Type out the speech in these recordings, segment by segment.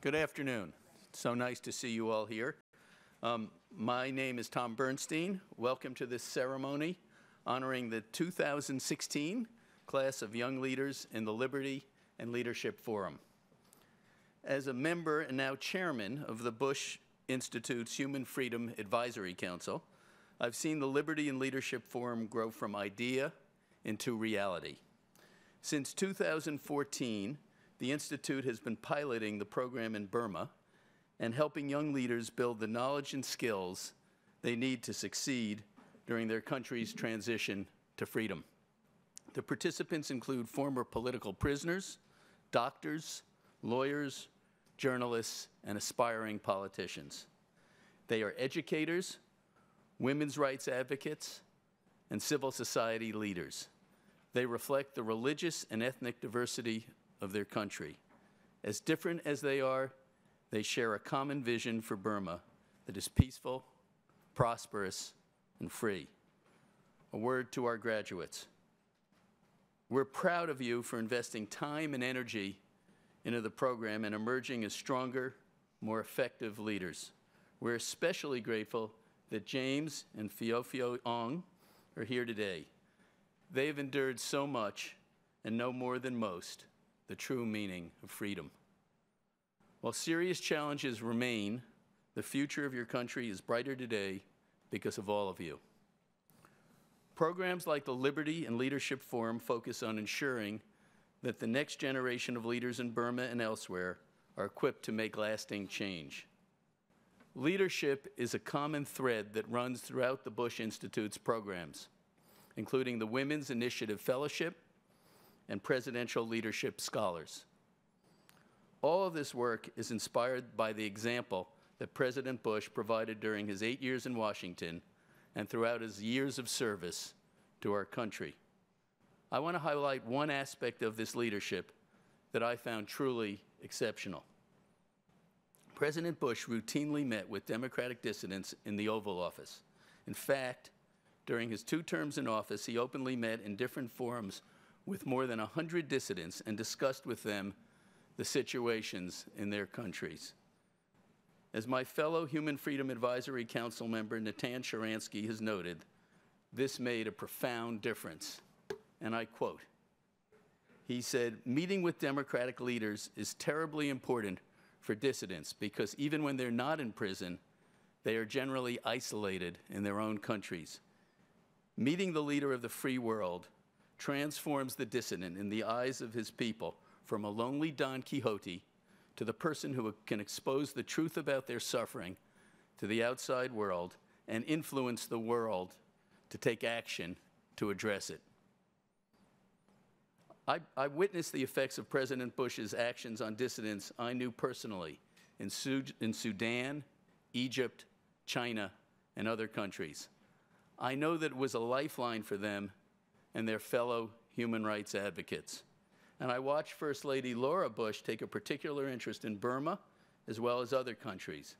Good afternoon. It's so nice to see you all here. My name is Tom Bernstein. Welcome to this ceremony honoring the 2016 class of young leaders in the Liberty and Leadership Forum. As a member and now chairman of the Bush Institute's Human Freedom Advisory Council, I've seen the Liberty and Leadership Forum grow from idea into reality. Since 2014, the Institute has been piloting the program in Burma and helping young leaders build the knowledge and skills they need to succeed during their country's transition to freedom. The participants include former political prisoners, doctors, lawyers, journalists, and aspiring politicians. They are educators, women's rights advocates, and civil society leaders. They reflect the religious and ethnic diversity of their country. As different as they are, they share a common vision for Burma that is peaceful, prosperous, and free. A word to our graduates. We're proud of you for investing time and energy into the program and emerging as stronger, more effective leaders. We're especially grateful that James and Phyoe Phyoe Aung are here today. They've endured so much and know more than most the true meaning of freedom. While serious challenges remain, the future of your country is brighter today because of all of you. Programs like the Liberty and Leadership Forum focus on ensuring that the next generation of leaders in Burma and elsewhere are equipped to make lasting change. Leadership is a common thread that runs throughout the Bush Institute's programs, including the Women's Initiative Fellowship and Presidential Leadership Scholars. All of this work is inspired by the example that President Bush provided during his 8 years in Washington and throughout his years of service to our country. I want to highlight one aspect of this leadership that I found truly exceptional. President Bush routinely met with Democratic dissidents in the Oval Office. In fact, during his 2 terms in office, he openly met in different forums with more than 100 dissidents and discussed with them the situations in their countries. As my fellow Human Freedom Advisory Council member Natan Sharansky has noted, this made a profound difference. And I quote, he said, "Meeting with Democratic leaders is terribly important for dissidents because even when they're not in prison, they are generally isolated in their own countries. Meeting the leader of the free world transforms the dissident in the eyes of his people from a lonely Don Quixote to the person who can expose the truth about their suffering to the outside world and influence the world to take action to address it." I witnessed the effects of President Bush's actions on dissidents I knew personally in Sudan, Egypt, China, and other countries. I know that it was a lifeline for them and their fellow human rights advocates. And I watched First Lady Laura Bush take a particular interest in Burma as well as other countries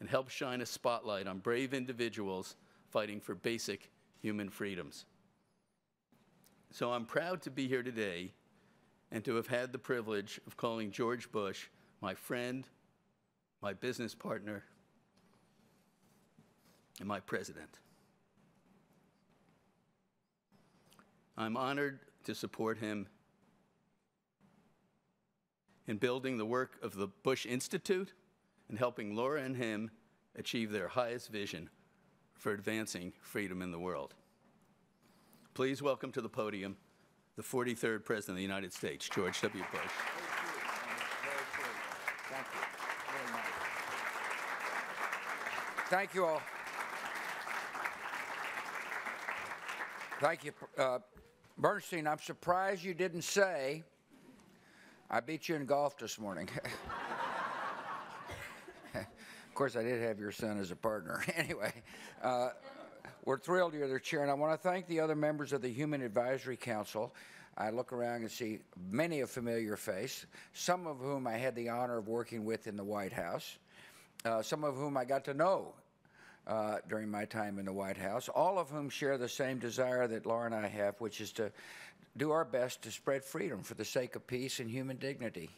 and help shine a spotlight on brave individuals fighting for basic human freedoms. So I'm proud to be here today and to have had the privilege of calling George Bush my friend, my business partner, and my president. I'm honored to support him in building the work of the Bush Institute and helping Laura and him achieve their highest vision for advancing freedom in the world. Please welcome to the podium the 43rd President of the United States, George W. Bush. Thank you. Very nice. Thank you all. Thank you. Bernstein, I'm surprised you didn't say, "I beat you in golf this morning." Of course, I did have your son as a partner. Anyway, we're thrilled you're the chair, and I want to thank the other members of the Human Advisory Council. I look around and see many a familiar face, some of whom I had the honor of working with in the White House, some of whom I got to know during my time in the White House, all of whom share the same desire that Laura and I have, which is to do our best to spread freedom for the sake of peace and human dignity.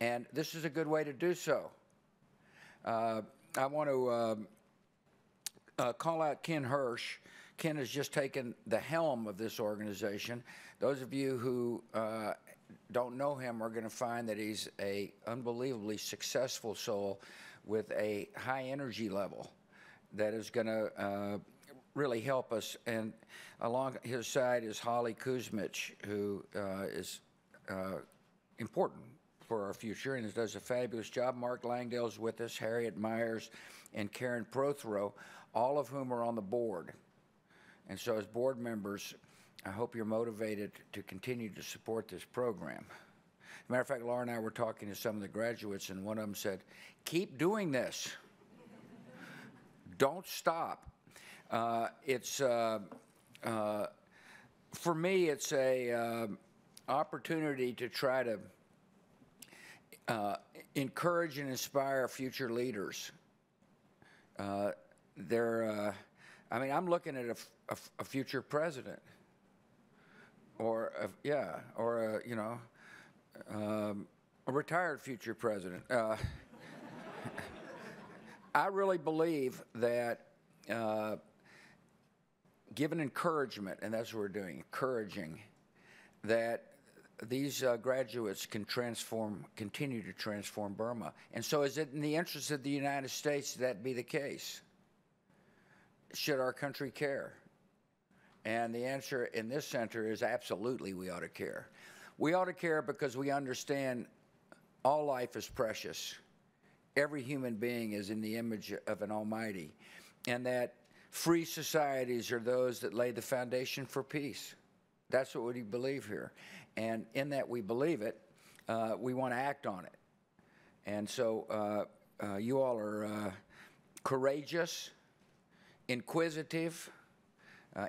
and this is a good way to do so. I want to call out Ken Hersh. Ken has just taken the helm of this organization. Those of you who don't know him are going to find that he's an unbelievably successful soul with a high energy level that is going to really help us. And along his side is Holly Kuzmich, who is important for our future and does a fabulous job. Mark Langdale's with us, Harriet Myers, and Karen Prothro, all of whom are on the board. And so as board members, I hope you're motivated to continue to support this program. As a matter of fact, Laura and I were talking to some of the graduates, and one of them said, keep doing this. Don't stop. For me, it's a opportunity to try to encourage and inspire future leaders. I mean, I'm looking at a future president, or a retired future president. I really believe that given encouragement, and that's what we're doing, encouraging, that these graduates can continue to transform Burma. And so is it in the interest of the United States that be the case? Should our country care? And the answer in this center is absolutely we ought to care. We ought to care because we understand all life is precious. Every human being is in the image of an Almighty, and that free societies are those that lay the foundation for peace. That's what we believe here. And in that we believe it, we want to act on it. And so you all are courageous, inquisitive,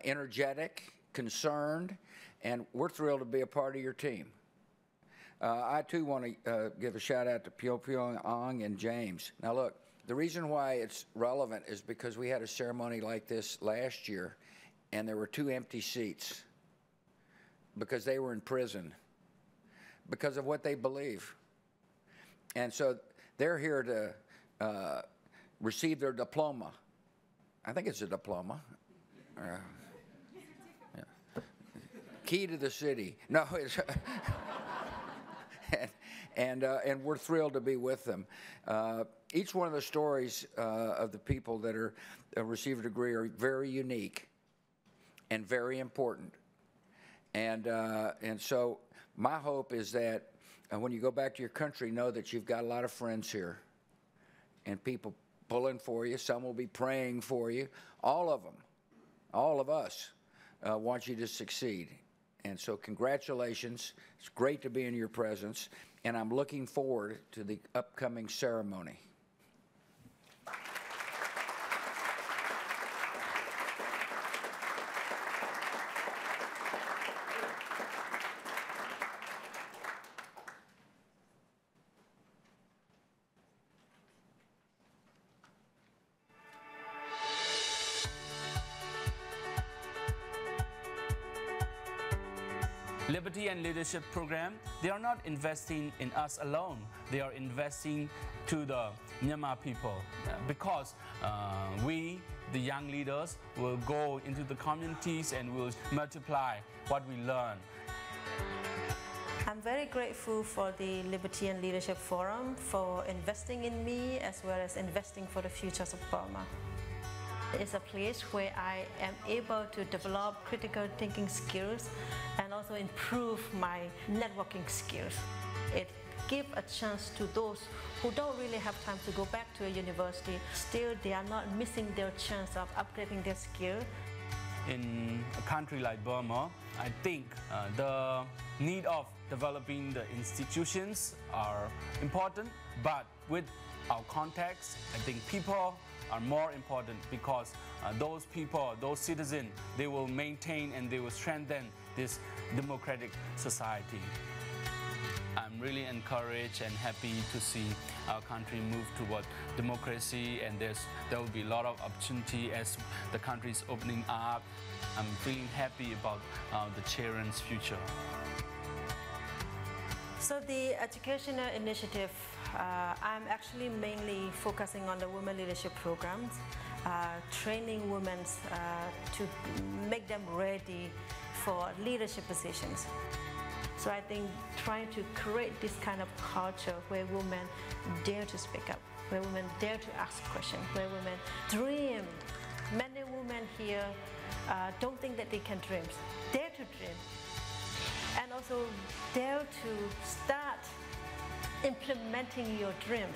energetic, concerned, and we're thrilled to be a part of your team. I too want to give a shout out to Phyoe Phyoe Aung and James. Now look, the reason why it's relevant is because we had a ceremony like this last year and there were 2 empty seats because they were in prison because of what they believe. And so they're here to receive their diploma. I think it's a diploma. Yeah. Key to the city. No, it's... And we're thrilled to be with them. Each one of the stories of the people that are receive a degree are very unique and very important. And so my hope is that when you go back to your country, know that you've got a lot of friends here and people pulling for you. Some will be praying for you. All of them, all of us want you to succeed. And so congratulations. It's great to be in your presence. And I'm looking forward to the upcoming ceremony. Liberty and Leadership Program, they are not investing in us alone. They are investing to the Myanmar people because we, the young leaders, will go into the communities and will multiply what we learn. I'm very grateful for the Liberty and Leadership Forum for investing in me as well as investing for the futures of Burma. It's a place where I am able to develop critical thinking skills and also improve my networking skills. It gives a chance to those who don't really have time to go back to a university. Still, they are not missing their chance of upgrading their skill. In a country like Burma, I think the need of developing the institutions are important, but with our contacts, I think people are more important because those people, those citizens, they will maintain and they will strengthen this democratic society. I'm really encouraged and happy to see our country move toward democracy, and there will be a lot of opportunity as the country is opening up. I'm feeling happy about the children's future. So the educational initiative, I'm actually mainly focusing on the women leadership programs, training women to make them ready for leadership positions. So I think trying to create this kind of culture where women dare to speak up, where women dare to ask questions, where women dream. Many women here don't think that they can dream. Dare to dream. And also dare to start implementing your dreams.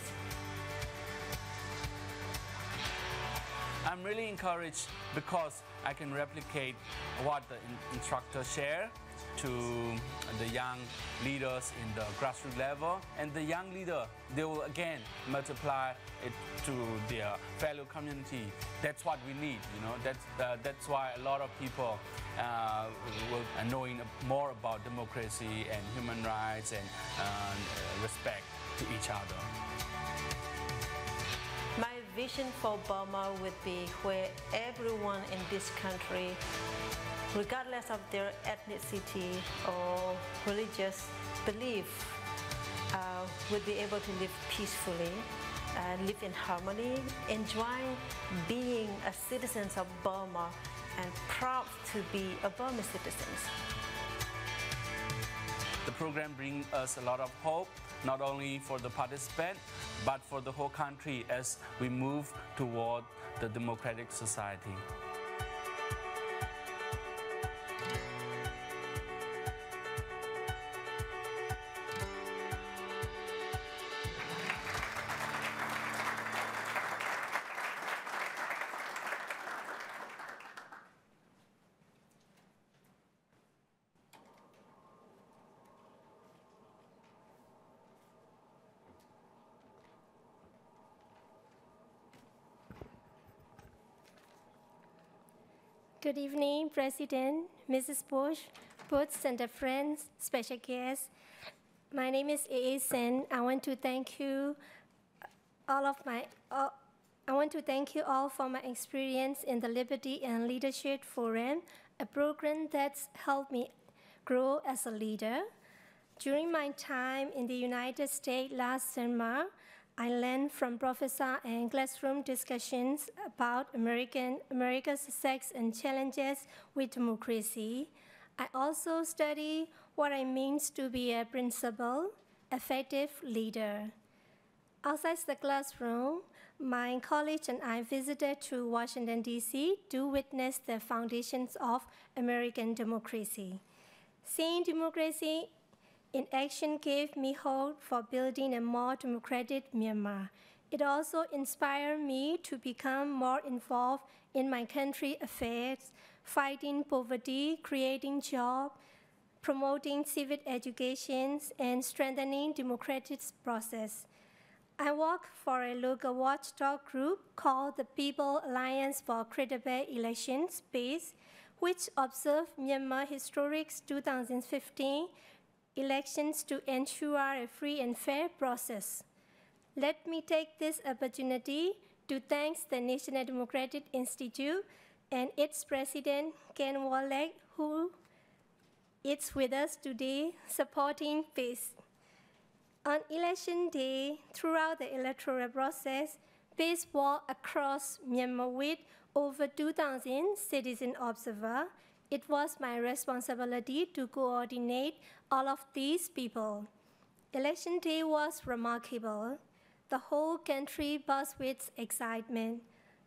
I'm really encouraged because I can replicate what the instructors share to the young leaders in the grassroots level, and the young leader, they will again multiply it to their fellow community. That's what we need, you know. That's why a lot of people will knowing more about democracy and human rights and respect to each other. My vision for Burma would be where everyone in this country, regardless of their ethnicity or religious belief, would be able to live peacefully, live in harmony, enjoy being a citizen of Burma, and proud to be a Burma citizen. The program brings us a lot of hope, not only for the participant, but for the whole country as we move toward the democratic society. Good evening, President, Mrs. Bush, Boots and the friends, special guests. My name is A. A. Sen. I want to thank you all for my experience in the Liberty and Leadership Forum, a program that's helped me grow as a leader. During my time in the United States last summer, I learned from professor and classroom discussions about America's success and challenges with democracy. I also study what it means to be a principled, effective leader. Outside the classroom, my colleague and I visited to Washington, D.C. to witness the foundations of American democracy. Seeing democracy in action gave me hope for building a more democratic Myanmar. It also inspired me to become more involved in my country affairs, fighting poverty, creating jobs, promoting civic education, and strengthening democratic process. I work for a local watchdog group called the People's Alliance for Credible Elections, which observed Myanmar historic 2015 elections to ensure a free and fair process. Let me take this opportunity to thank the National Democratic Institute and its president, Ken Wollack, who is with us today supporting peace. On election day, throughout the electoral process, peace walked across Myanmar with over 2,000 citizen observers. It was my responsibility to coordinate all of these people. Election day was remarkable. The whole country buzzed with excitement.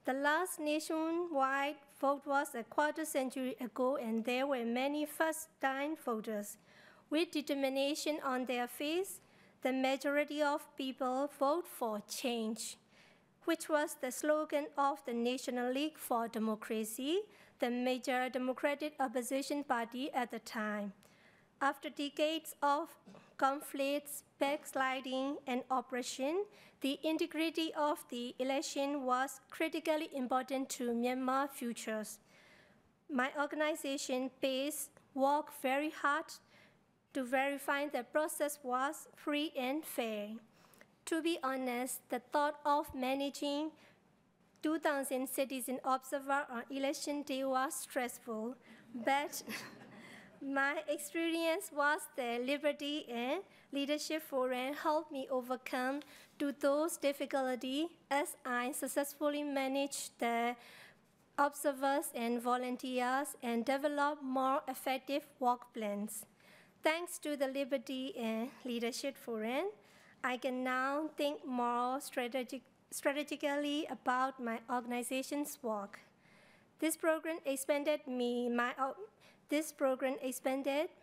The last nationwide vote was a quarter century ago, and there were many first-time voters. With determination on their face, the majority of people vote for change, which was the slogan of the National League for Democracy, the major democratic opposition party at the time. After decades of conflicts, backsliding, and oppression, the integrity of the election was critically important to Myanmar's futures. My organization, PACE, worked very hard to verify the process was free and fair. To be honest, the thought of managing 2,000 citizen observers on election day was stressful, but My experience was the Liberty and Leadership Forum helped me overcome to those difficulties as I successfully managed the observers and volunteers and developed more effective work plans. Thanks to the Liberty and Leadership Forum, I can now think more strategically about my organization's work. This program expanded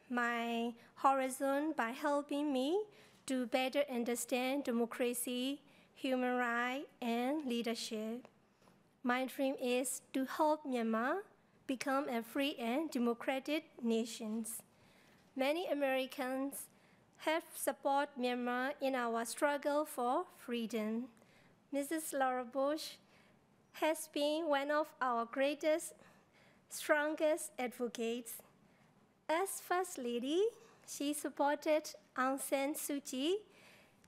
my horizon by helping me to better understand democracy, human rights, and leadership. My dream is to help Myanmar become a free and democratic nation. Many Americans have supported Myanmar in our struggle for freedom. Mrs. Laura Bush has been one of our greatest, strongest advocates. As First Lady, she supported Aung San Suu Kyi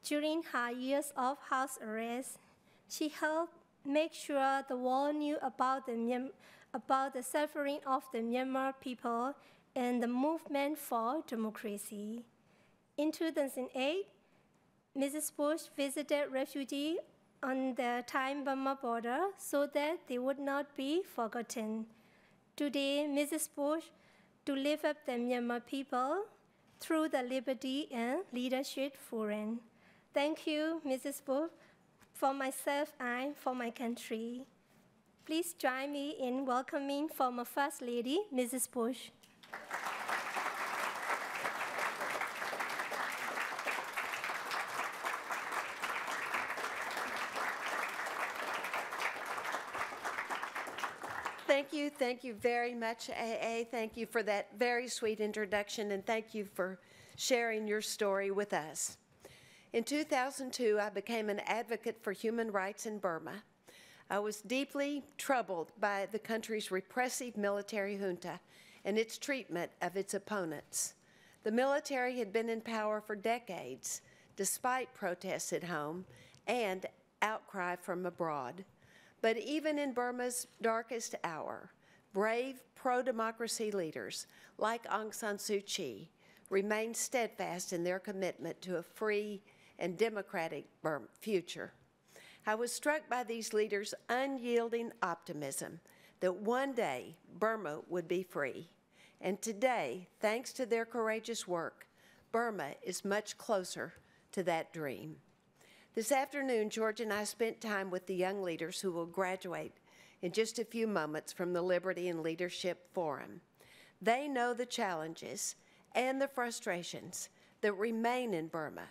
during her years of house arrest. She helped make sure the world knew about the suffering of the Myanmar people and the movement for democracy. In 2008, Mrs. Bush visited refugees on the Thai-Burma border so that they would not be forgotten. Today, Mrs. Bush, to lift up the Myanmar people through the Liberty and Leadership Forum. Thank you, Mrs. Bush, for myself and for my country. Please join me in welcoming former First Lady, Mrs. Bush. Thank you very much, A.A. Thank you for that very sweet introduction, and thank you for sharing your story with us. In 2002, I became an advocate for human rights in Burma. I was deeply troubled by the country's repressive military junta and its treatment of its opponents. The military had been in power for decades, despite protests at home and outcry from abroad. But even in Burma's darkest hour, brave pro-democracy leaders like Aung San Suu Kyi remained steadfast in their commitment to a free and democratic future. I was struck by these leaders' unyielding optimism that one day Burma would be free. And today, thanks to their courageous work, Burma is much closer to that dream. This afternoon, George and I spent time with the young leaders who will graduate in just a few moments from the Liberty and Leadership Forum. They know the challenges and the frustrations that remain in Burma,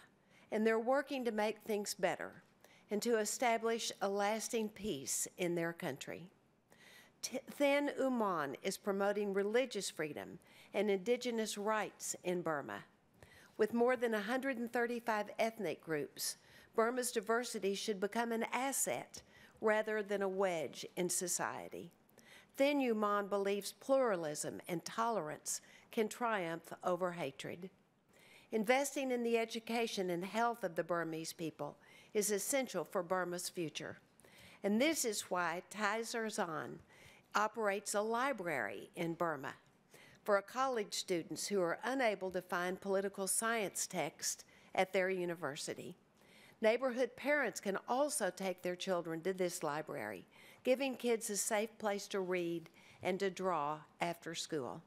and they're working to make things better and to establish a lasting peace in their country. Thin Yumon is promoting religious freedom and indigenous rights in Burma. With more than 135 ethnic groups, Burma's diversity should become an asset rather than a wedge in society. Thin Yumon believes pluralism and tolerance can triumph over hatred. Investing in the education and health of the Burmese people is essential for Burma's future. And this is why Tay Zar San operates a library in Burma for college students who are unable to find political science texts at their university. Neighborhood parents can also take their children to this library, giving kids a safe place to read and to draw after school.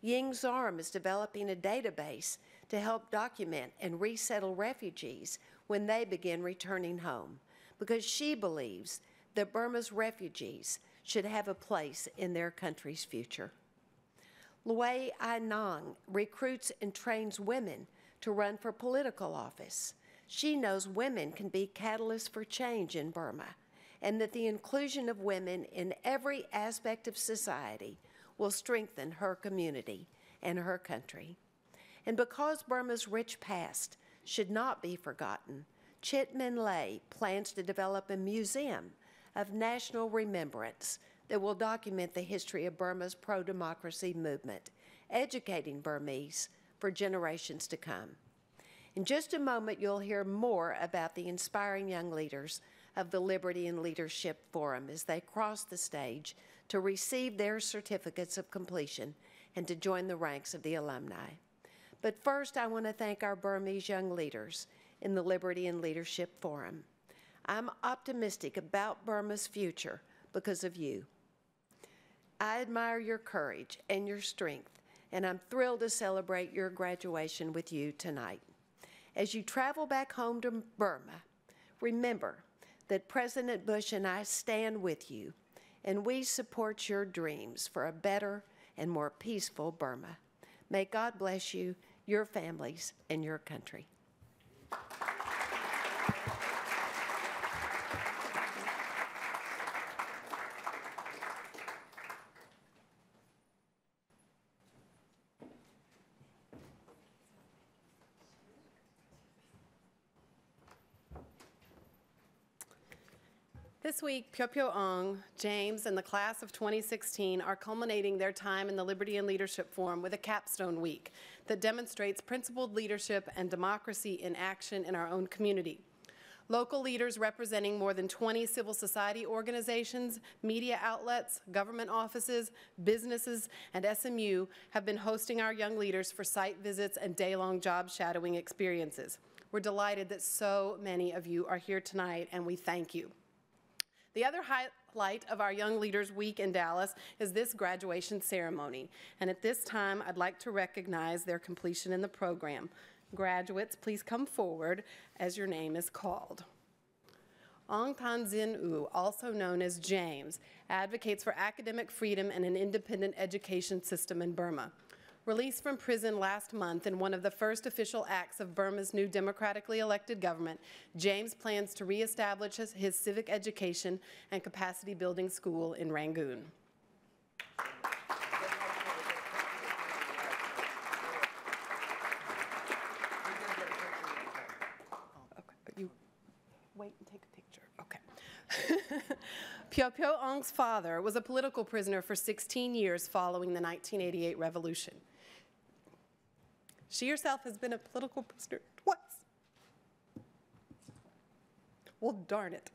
Ying Zaram is developing a database to help document and resettle refugees when they begin returning home, because she believes that Burma's refugees should have a place in their country's future. Lway Aye Nang recruits and trains women to run for political office. She knows women can be catalysts for change in Burma, and that the inclusion of women in every aspect of society will strengthen her community and her country. And because Burma's rich past should not be forgotten, Chit Min Lay plans to develop a museum of national remembrance that will document the history of Burma's pro-democracy movement, educating Burmese for generations to come. In just a moment, you'll hear more about the inspiring young leaders of the Liberty and Leadership Forum as they cross the stage to receive their certificates of completion and to join the ranks of the alumni. But first, I want to thank our Burmese young leaders in the Liberty and Leadership Forum. I'm optimistic about Burma's future because of you. I admire your courage and your strength, and I'm thrilled to celebrate your graduation with you tonight. As you travel back home to Burma, remember that President Bush and I stand with you, and we support your dreams for a better and more peaceful Burma. May God bless you, your families, and your country. This week, Phyoe Phyoe Aung, James, and the class of 2016 are culminating their time in the Liberty and Leadership Forum with a capstone week that demonstrates principled leadership and democracy in action in our own community. Local leaders representing more than 20 civil society organizations, media outlets, government offices, businesses, and SMU have been hosting our young leaders for site visits and day-long job shadowing experiences. We're delighted that so many of you are here tonight, and we thank you. The other highlight of our Young Leaders Week in Dallas is this graduation ceremony. And at this time, I'd like to recognize their completion in the program. Graduates, please come forward as your name is called. Aung Tan Zin Oo, also known as James, advocates for academic freedom and an independent education system in Burma. Released from prison last month in one of the first official acts of Burma's new democratically elected government, James plans to reestablish his civic education and capacity building school in Rangoon. Phyoe Phyoe Aung's father was a political prisoner for 16 years following the 1988 revolution. She herself has been a political prisoner twice. Well, darn it.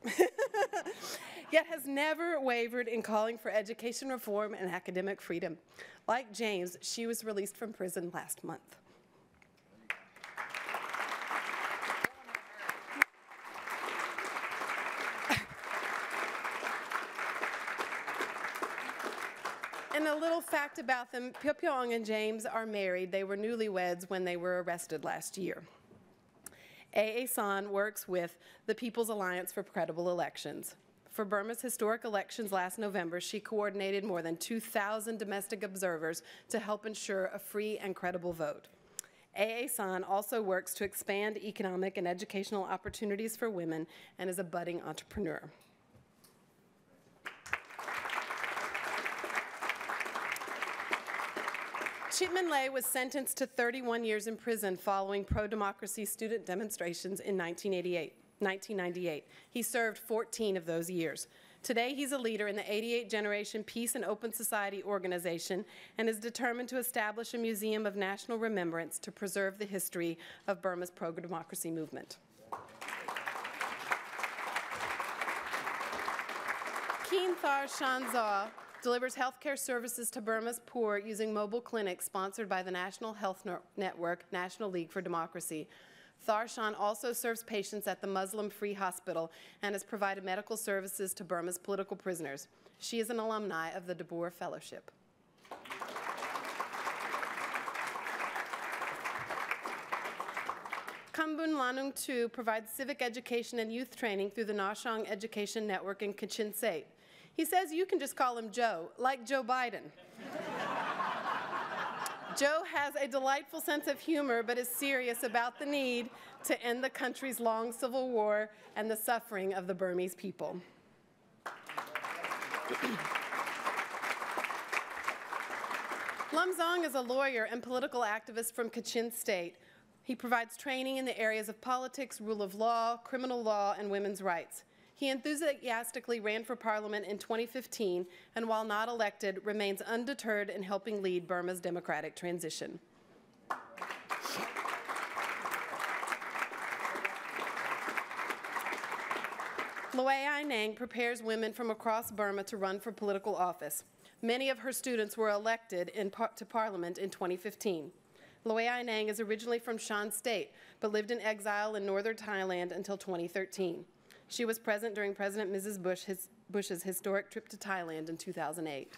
Yet has never wavered in calling for education reform and academic freedom. Like James, she was released from prison last month. And a little fact about them, Phyoe Phyoe Aung and James are married. They were newlyweds when they were arrested last year. A. A. Sen works with the People's Alliance for Credible Elections. For Burma's historic elections last November, she coordinated more than 2,000 domestic observers to help ensure a free and credible vote. A. A. Sen also works to expand economic and educational opportunities for women and is a budding entrepreneur. Chitman Lay was sentenced to 31 years in prison following pro-democracy student demonstrations in 1998. He served 14 of those years. Today, he's a leader in the 88th Generation Peace and Open Society Organization and is determined to establish a museum of national remembrance to preserve the history of Burma's pro-democracy movement. Kien Thar Shan Zaw delivers healthcare services to Burma's poor using mobile clinics sponsored by the National Health Network, National League for Democracy. Thar Shan also serves patients at the Muslim Free Hospital and has provided medical services to Burma's political prisoners. She is an alumni of the DeBoer Fellowship. Kambun Lanung Tu provides civic education and youth training through the Nashong Education Network in Kachin State. He says you can just call him Joe, like Joe Biden. Joe has a delightful sense of humor, but is serious about the need to end the country's long civil war and the suffering of the Burmese people. Lum Zong is a lawyer and political activist from Kachin State. He provides training in the areas of politics, rule of law, criminal law, and women's rights. He enthusiastically ran for parliament in 2015 and, while not elected, remains undeterred in helping lead Burma's democratic transition. Lway Aye Nang prepares women from across Burma to run for political office. Many of her students were elected to Parliament in 2015. Lway Aye Nang is originally from Shan State, but lived in exile in northern Thailand until 2013. She was present during President Mrs. Bush's historic trip to Thailand in 2008.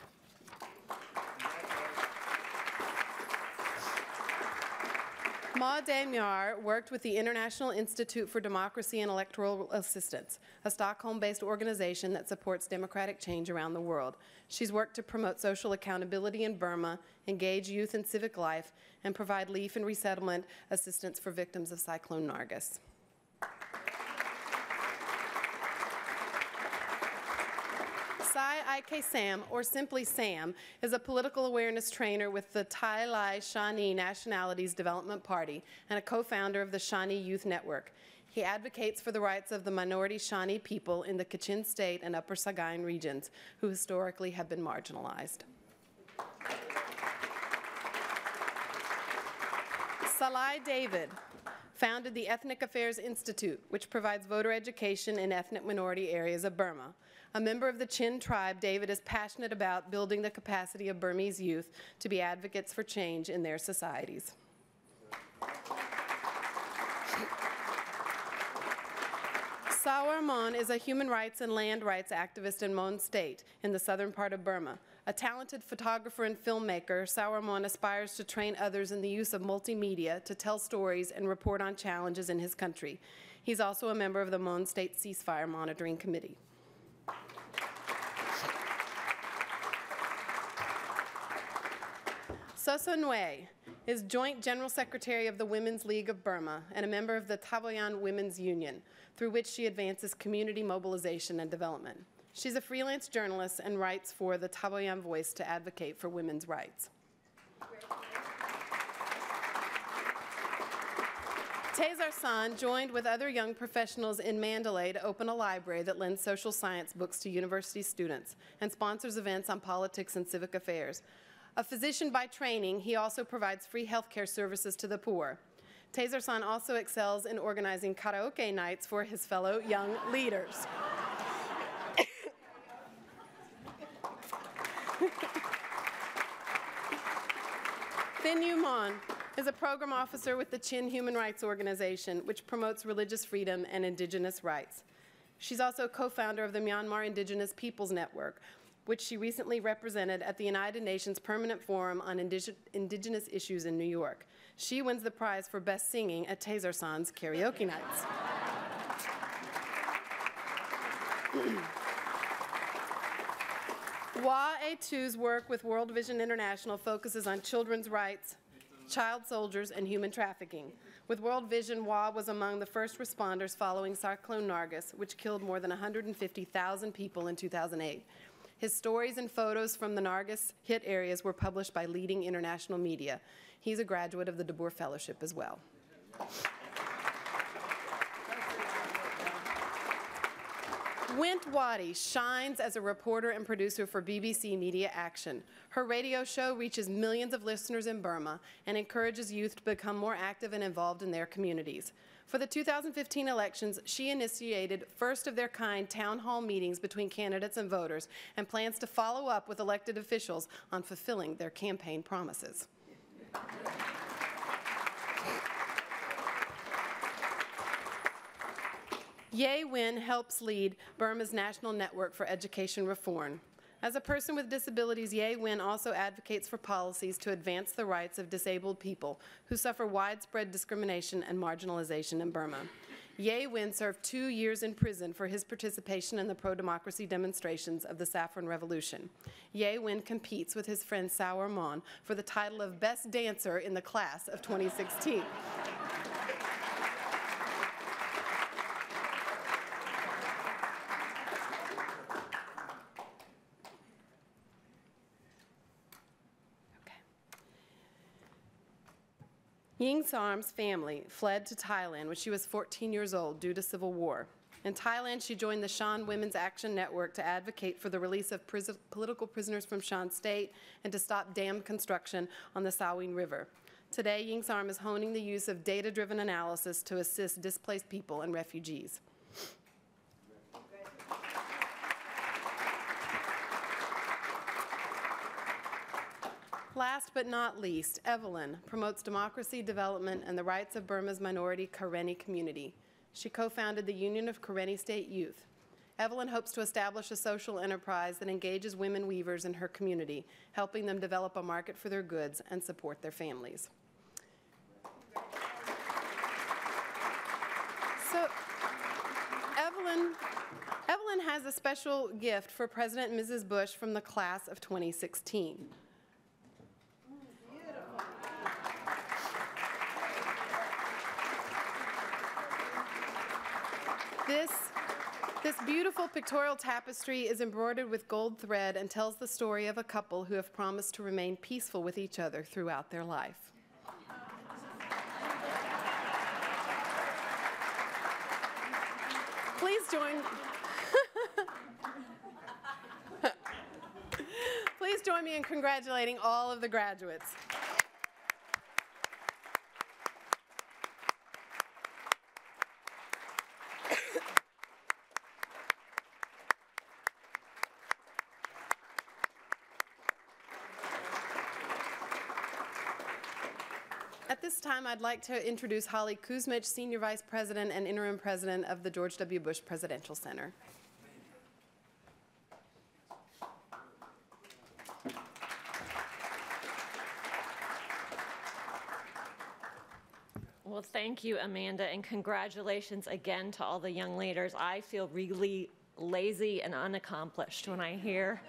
Ma Daimyar worked with the International Institute for Democracy and Electoral Assistance, a Stockholm-based organization that supports democratic change around the world. She's worked to promote social accountability in Burma, engage youth in civic life, and provide relief and resettlement assistance for victims of Cyclone Nargis. Sai IK Sam, or simply Sam, is a political awareness trainer with the Thai Lai Shawnee Nationalities Development Party and a co-founder of the Shawnee Youth Network. He advocates for the rights of the minority Shawnee people in the Kachin State and Upper Sagaing regions, who historically have been marginalized. Salai David founded the Ethnic Affairs Institute, which provides voter education in ethnic minority areas of Burma. A member of the Chin tribe, David is passionate about building the capacity of Burmese youth to be advocates for change in their societies. Saw Mon is a human rights and land rights activist in Mon State, in the southern part of Burma. A talented photographer and filmmaker, Saw Mon aspires to train others in the use of multimedia to tell stories and report on challenges in his country. He's also a member of the Mon State Ceasefire Monitoring Committee. Soso is Joint General Secretary of the Women's League of Burma and a member of the Taboyan Women's Union, through which she advances community mobilization and development. She's a freelance journalist and writes for the Taboyan Voice to advocate for women's rights. Tay Zar San joined with other young professionals in Mandalay to open a library that lends social science books to university students and sponsors events on politics and civic affairs. A physician by training, he also provides free healthcare services to the poor. Tay Zar San also excels in organizing karaoke nights for his fellow young leaders. Thin Yumon is a program officer with the Chin Human Rights Organization, which promotes religious freedom and indigenous rights. She's also co-founder of the Myanmar Indigenous Peoples Network, which she recently represented at the United Nations Permanent Forum on Indigenous Issues in New York. She wins the prize for best singing at Tay Zar San's karaoke nights. Wa A2's work with World Vision International focuses on children's rights, child soldiers, and human trafficking. With World Vision, Wa was among the first responders following Cyclone Nargis, which killed more than 150,000 people in 2008. His stories and photos from the Nargis hit areas were published by leading international media. He's a graduate of the DeBoer Fellowship as well. Wint Wadi shines as a reporter and producer for BBC Media Action. Her radio show reaches millions of listeners in Burma and encourages youth to become more active and involved in their communities. For the 2015 elections, she initiated first-of-their-kind town hall meetings between candidates and voters and plans to follow up with elected officials on fulfilling their campaign promises. Ye Win helps lead Burma's National Network for Education Reform. As a person with disabilities, Ye Win also advocates for policies to advance the rights of disabled people who suffer widespread discrimination and marginalization in Burma. Ye Win served 2 years in prison for his participation in the pro-democracy demonstrations of the Saffron Revolution. Ye Win competes with his friend Saw Mon for the title of Best Dancer in the class of 2016. Ying Zaram's family fled to Thailand when she was 14 years old due to civil war. In Thailand, she joined the Shan Women's Action Network to advocate for the release of political prisoners from Shan State and to stop dam construction on the Salween River. Today, Ying Zaram is honing the use of data-driven analysis to assist displaced people and refugees. Last but not least, Evelyn promotes democracy, development, and the rights of Burma's minority Karenni community. She co-founded the Union of Karenni State Youth. Evelyn hopes to establish a social enterprise that engages women weavers in her community, helping them develop a market for their goods and support their families. So, Evelyn has a special gift for President and Mrs. Bush from the class of 2016. This beautiful pictorial tapestry is embroidered with gold thread and tells the story of a couple who have promised to remain peaceful with each other throughout their life. Please join me in congratulating all of the graduates. I'd like to introduce Holly Kuzmich, Senior Vice President and Interim President of the George W. Bush Presidential Center. Well, thank you, Amanda, and congratulations again to all the young leaders. I feel really lazy and unaccomplished when I hear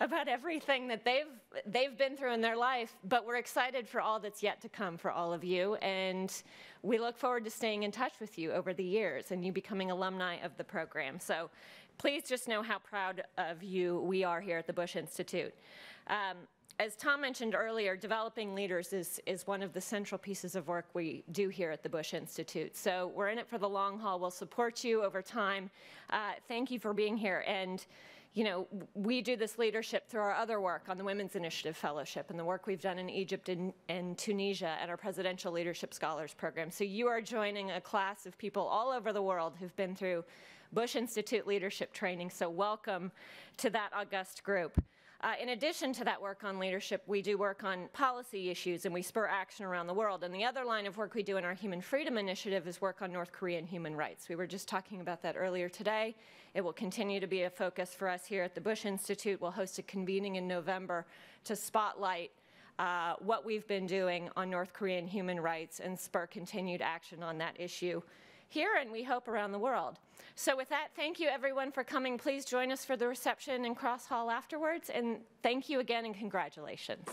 about everything that they've been through in their life, but we're excited for all that's yet to come for all of you, and we look forward to staying in touch with you over the years and you becoming alumni of the program. So please just know how proud of you we are here at the Bush Institute. As Tom mentioned earlier, developing leaders is one of the central pieces of work we do here at the Bush Institute. So we're in it for the long haul. We'll support you over time. Thank you for being here. And you know, we do this leadership through our other work on the Women's Initiative Fellowship and the work we've done in Egypt and Tunisia at our Presidential Leadership Scholars program. So you are joining a class of people all over the world who've been through Bush Institute leadership training. So welcome to that august group. In addition to that work on leadership, we do work on policy issues and we spur action around the world. And the other line of work we do in our Human Freedom Initiative is work on North Korean human rights. We were just talking about that earlier today. It will continue to be a focus for us here at the Bush Institute. We'll host a convening in November to spotlight what we've been doing on North Korean human rights and spur continued action on that issue here and we hope around the world. So with that, thank you everyone for coming. Please join us for the reception in Cross Hall afterwards, and thank you again and congratulations.